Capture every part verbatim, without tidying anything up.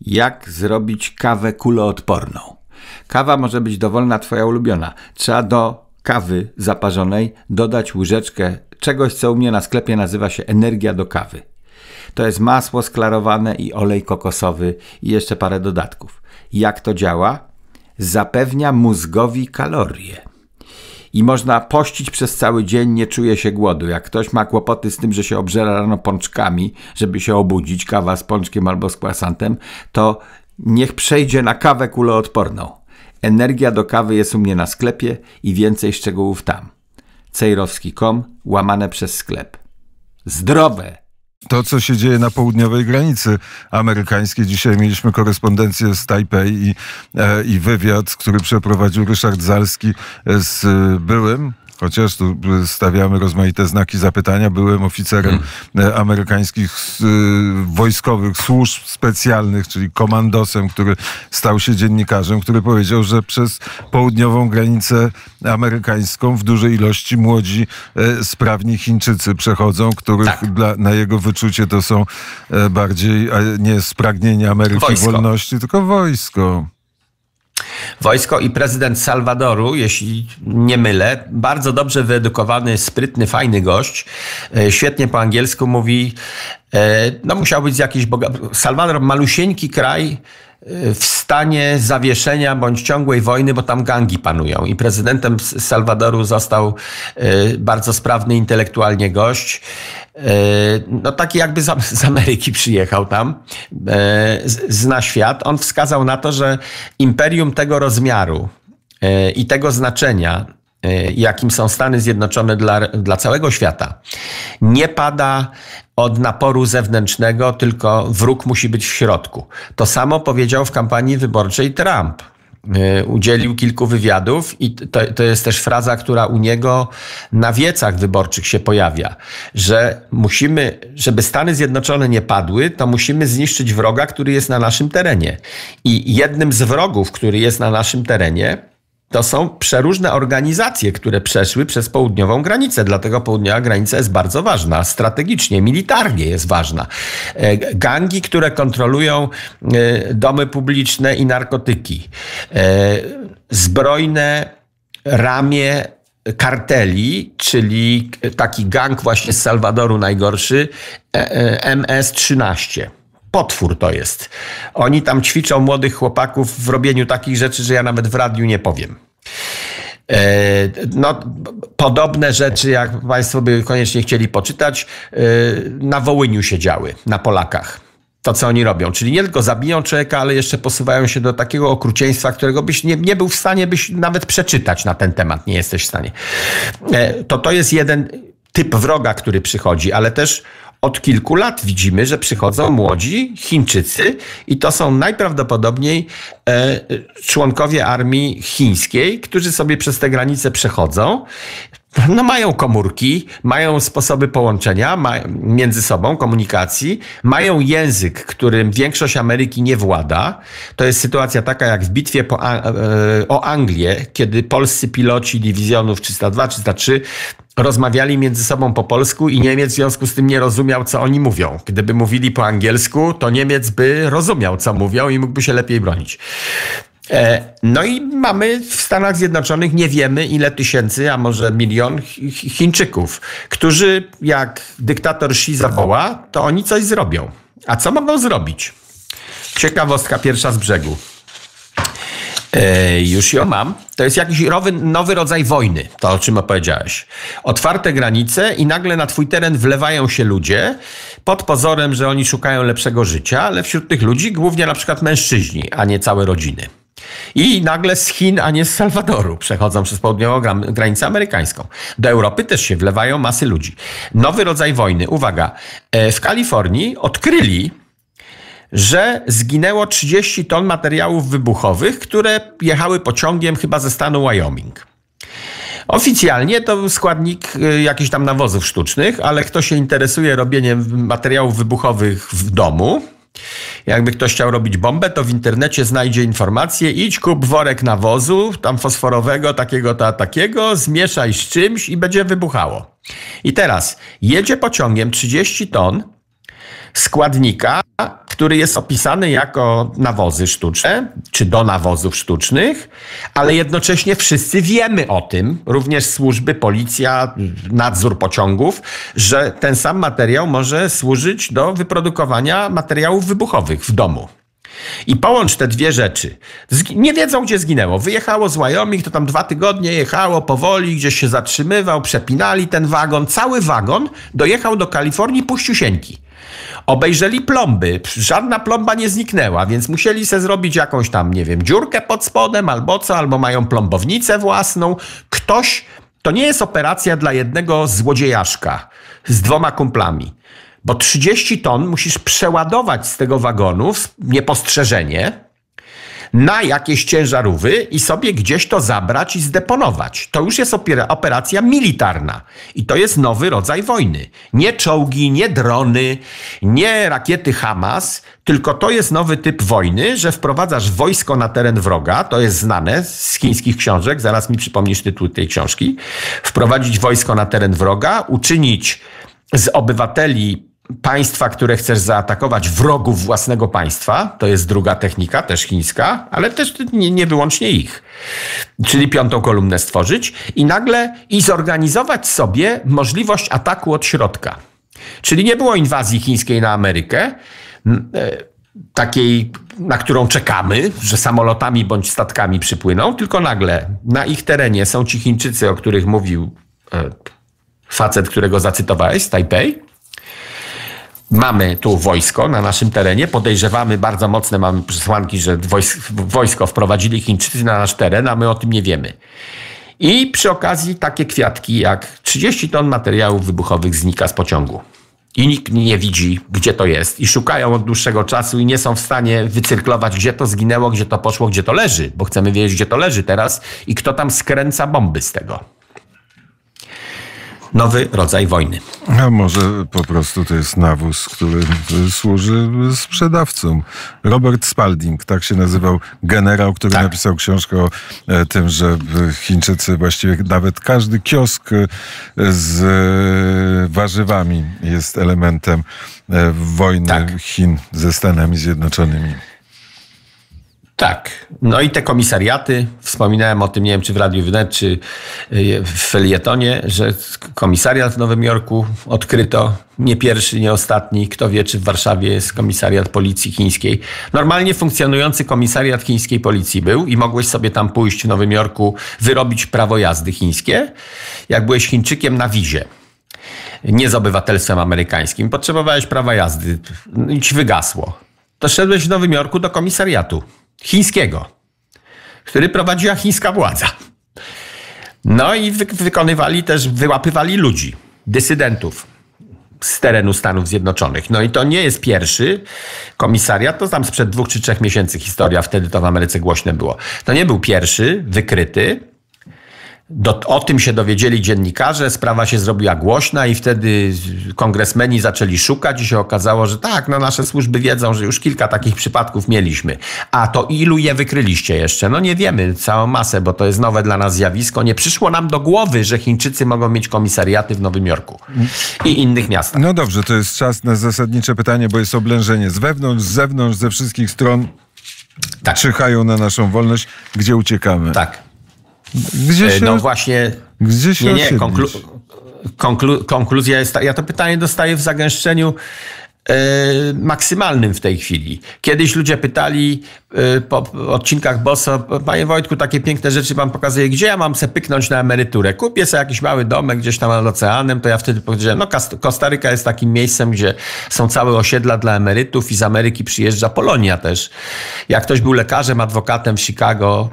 Jak zrobić kawę kuloodporną? Kawa może być dowolna, twoja ulubiona. Trzeba do kawy zaparzonej dodać łyżeczkę czegoś, co u mnie na sklepie nazywa się energia do kawy. To jest masło sklarowane i olej kokosowy i jeszcze parę dodatków. Jak to działa? Zapewnia mózgowi kalorie. I można pościć przez cały dzień, nie czuje się głodu. Jak ktoś ma kłopoty z tym, że się obżera rano pączkami, żeby się obudzić, kawa z pączkiem albo z croissantem, to niech przejdzie na kawę kuloodporną. Energia do kawy jest u mnie na sklepie i więcej szczegółów tam. C E J R O W S K I kropka com, łamane przez sklep. Zdrowe! To, co się dzieje na południowej granicy amerykańskiej. Dzisiaj mieliśmy korespondencję z Tajpej i, e, i wywiad, który przeprowadził Ryszard Zalski z y, byłym, chociaż tu stawiamy rozmaite znaki zapytania, byłym oficerem hmm. amerykańskich y, wojskowych służb specjalnych, czyli komandosem, który stał się dziennikarzem, który powiedział, że przez południową granicę amerykańską w dużej ilości młodzi, y, sprawni Chińczycy przechodzą, których tak. dla, na jego wyczucie to są y, bardziej y, nie spragnienie Ameryki wojsko. Wolności, tylko wojsko. Wojsko i prezydent Salwadoru, jeśli nie mylę, bardzo dobrze wyedukowany, sprytny, fajny gość, świetnie po angielsku mówi, no musiał być z jakiejś bogatej... Salwador, malusieńki kraj w stanie zawieszenia bądź ciągłej wojny, bo tam gangi panują i prezydentem Salwadoru został bardzo sprawny intelektualnie gość. No taki jakby z Ameryki przyjechał tam, zna świat. On wskazał na to, że imperium tego rozmiaru i tego znaczenia, jakim są Stany Zjednoczone dla, dla całego świata, nie pada od naporu zewnętrznego, tylko wróg musi być w środku. To samo powiedział w kampanii wyborczej Trump. Udzielił kilku wywiadów i to, to jest też fraza, która u niego na wiecach wyborczych się pojawia, że musimy, żeby Stany Zjednoczone nie padły, to musimy zniszczyć wroga, który jest na naszym terenie. I jednym z wrogów, który jest na naszym terenie, to są przeróżne organizacje, które przeszły przez południową granicę. Dlatego południowa granica jest bardzo ważna. Strategicznie, militarnie jest ważna. Gangi, które kontrolują domy publiczne i narkotyki. Zbrojne ramię karteli, czyli taki gang właśnie z Salwadoru najgorszy, M S trzynaście. Potwór to jest. Oni tam ćwiczą młodych chłopaków w robieniu takich rzeczy, że ja nawet w radiu nie powiem. No, podobne rzeczy, jak Państwo by koniecznie chcieli poczytać, na Wołyniu się działy, na Polakach. To, co oni robią. Czyli nie tylko zabiją człowieka, ale jeszcze posuwają się do takiego okrucieństwa, którego byś nie, nie był w stanie byś nawet przeczytać na ten temat. Nie jesteś w stanie. To to jest jeden typ wroga, który przychodzi, ale też od kilku lat widzimy, że przychodzą młodzi Chińczycy i to są najprawdopodobniej e, członkowie armii chińskiej, którzy sobie przez te granice przechodzą. No, mają komórki, mają sposoby połączenia ma, między sobą, komunikacji, mają język, którym większość Ameryki nie włada. To jest sytuacja taka jak w bitwie po, e, o Anglię, kiedy polscy piloci dywizjonów trzysta dwa, trzysta trzy rozmawiali między sobą po polsku i Niemiec w związku z tym nie rozumiał, co oni mówią. Gdyby mówili po angielsku, to Niemiec by rozumiał, co mówią i mógłby się lepiej bronić. No i mamy w Stanach Zjednoczonych nie wiemy ile tysięcy, a może milion Chińczyków, którzy jak dyktator Xi zawoła, to oni coś zrobią. A co mogą zrobić? Ciekawostka pierwsza z brzegu. E, już ją mam. To jest jakiś nowy, nowy rodzaj wojny, to o czym opowiedziałeś. Otwarte granice i nagle na twój teren wlewają się ludzie pod pozorem, że oni szukają lepszego życia, ale wśród tych ludzi głównie na przykład mężczyźni, a nie całe rodziny. I nagle z Chin, a nie z Salwadoru przechodzą przez południową granicę amerykańską. Do Europy też się wlewają masy ludzi. Nowy rodzaj wojny. Uwaga, e, w Kalifornii odkryli, że zginęło trzydzieści ton materiałów wybuchowych, które jechały pociągiem chyba ze stanu Wyoming. Oficjalnie to był składnik jakichś tam nawozów sztucznych, ale kto się interesuje robieniem materiałów wybuchowych w domu, jakby ktoś chciał robić bombę, to w internecie znajdzie informację, idź kup worek nawozu, tam fosforowego, takiego, ta, takiego, zmieszaj z czymś i będzie wybuchało. I teraz jedzie pociągiem trzydzieści ton, składnika, który jest opisany jako nawozy sztuczne, czy do nawozów sztucznych, ale jednocześnie wszyscy wiemy o tym, również służby, policja, nadzór pociągów, że ten sam materiał może służyć do wyprodukowania materiałów wybuchowych w domu. I połącz te dwie rzeczy. Nie wiedzą, gdzie zginęło. Wyjechało z Wyoming, to tam dwa tygodnie jechało powoli, gdzieś się zatrzymywał, przepinali ten wagon. Cały wagon dojechał do Kalifornii puściusieńki. Obejrzeli plomby. Żadna plomba nie zniknęła, więc musieli sobie zrobić jakąś tam, nie wiem, dziurkę pod spodem albo co, albo mają plombownicę własną. Ktoś, to nie jest operacja dla jednego złodziejaszka z dwoma kumplami. Bo trzydzieści ton musisz przeładować z tego wagonu niepostrzeżenie na jakieś ciężarówy i sobie gdzieś to zabrać i zdeponować. To już jest operacja militarna. I to jest nowy rodzaj wojny. Nie czołgi, nie drony, nie rakiety Hamas, tylko to jest nowy typ wojny, że wprowadzasz wojsko na teren wroga. To jest znane z chińskich książek. Zaraz mi przypomnisz tytuł tej książki. Wprowadzić wojsko na teren wroga, uczynić z obywateli państwa, które chcesz zaatakować, wrogów własnego państwa. To jest druga technika, też chińska, ale też nie, nie wyłącznie ich. Czyli piątą kolumnę stworzyć i nagle i zorganizować sobie możliwość ataku od środka. Czyli nie było inwazji chińskiej na Amerykę, takiej, na którą czekamy, że samolotami bądź statkami przypłyną, tylko nagle na ich terenie są ci Chińczycy, o których mówił facet, którego zacytowałeś z Tajpej. Mamy tu wojsko na naszym terenie, podejrzewamy, bardzo mocne mamy przesłanki, że wojsko wprowadzili Chińczycy na nasz teren, a my o tym nie wiemy. I przy okazji takie kwiatki jak trzydzieści ton materiałów wybuchowych znika z pociągu. I nikt nie widzi, gdzie to jest. I szukają od dłuższego czasu i nie są w stanie wycyrklować, gdzie to zginęło, gdzie to poszło, gdzie to leży. Bo chcemy wiedzieć, gdzie to leży teraz i kto tam skręca bomby z tego. Nowy rodzaj wojny. A może po prostu to jest nawóz, który służy sprzedawcom. Robert Spalding, tak się nazywał generał, który tak. napisał książkę o tym, że Chińczycy, właściwie nawet każdy kiosk z warzywami jest elementem wojny tak. Chin ze Stanami Zjednoczonymi. Tak. No i te komisariaty, wspominałem o tym, nie wiem, czy w Radiu W N E T, czy w felietonie, że komisariat w Nowym Jorku odkryto, nie pierwszy, nie ostatni, kto wie, czy w Warszawie jest komisariat policji chińskiej. Normalnie funkcjonujący komisariat chińskiej policji był i mogłeś sobie tam pójść w Nowym Jorku, wyrobić prawo jazdy chińskie, jak byłeś Chińczykiem na wizie. Nie z obywatelstwem amerykańskim. Potrzebowałeś prawa jazdy i ci wygasło. To szedłeś w Nowym Jorku do komisariatu chińskiego, który prowadziła chińska władza. No i wy wykonywali też, wyłapywali ludzi, dysydentów z terenu Stanów Zjednoczonych. No i to nie jest pierwszy komisariat, to tam sprzed dwóch czy trzech miesięcy historia, wtedy to w Ameryce głośne było. To nie był pierwszy wykryty. Do, o tym się dowiedzieli dziennikarze, sprawa się zrobiła głośna i wtedy kongresmeni zaczęli szukać i się okazało, że tak, no nasze służby wiedzą, że już kilka takich przypadków mieliśmy. A to ilu je wykryliście jeszcze? No nie wiemy, całą masę, bo to jest nowe dla nas zjawisko. Nie przyszło nam do głowy, że Chińczycy mogą mieć komisariaty w Nowym Jorku i innych miastach. No dobrze, to jest czas na zasadnicze pytanie, bo jest oblężenie z wewnątrz, z zewnątrz, ze wszystkich stron. Tak. Czyhają na naszą wolność, gdzie uciekamy. Tak. Gdzie się, no właśnie, gdzie się nie, nie, konklu, konklu, konkluzja jest, ja to pytanie dostaję w zagęszczeniu yy, maksymalnym w tej chwili. Kiedyś ludzie pytali yy, po, po odcinkach BOSO, panie Wojtku, takie piękne rzeczy pan pokazuje, gdzie ja mam se pyknąć na emeryturę? Kupię sobie jakiś mały domek gdzieś tam nad oceanem, to ja wtedy powiedziałem, no Kostaryka jest takim miejscem, gdzie są całe osiedla dla emerytów i z Ameryki przyjeżdża Polonia też. Jak ktoś był lekarzem, adwokatem w Chicago,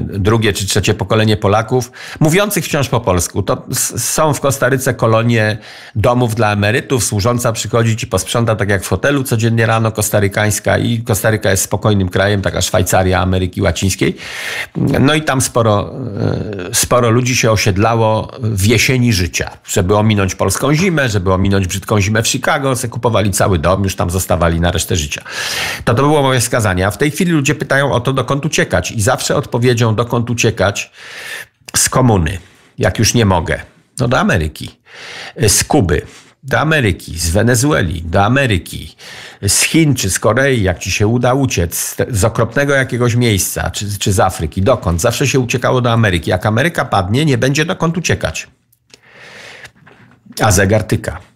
drugie czy trzecie pokolenie Polaków, mówiących wciąż po polsku, to są w Kostaryce kolonie domów dla emerytów, służąca przychodzi i posprząta tak jak w hotelu codziennie rano, kostarykańska, i Kostaryka jest spokojnym krajem, taka Szwajcaria Ameryki Łacińskiej. No i tam sporo, sporo ludzi się osiedlało w jesieni życia, żeby ominąć polską zimę, żeby ominąć brzydką zimę w Chicago, se kupowali cały dom, już tam zostawali na resztę życia. To to było moje skazanie. A w tej chwili ludzie pytają o to, dokąd uciekać, i zawsze odpowiedzią, dokąd uciekać z komuny, jak już nie mogę. No do Ameryki, z Kuby. do Ameryki, z Wenezueli do Ameryki, z Chin czy z Korei, jak ci się uda uciec, z okropnego jakiegoś miejsca, czy, czy z Afryki, dokąd? Zawsze się uciekało do Ameryki. Jak Ameryka padnie, nie będzie dokąd uciekać. A zegar tyka.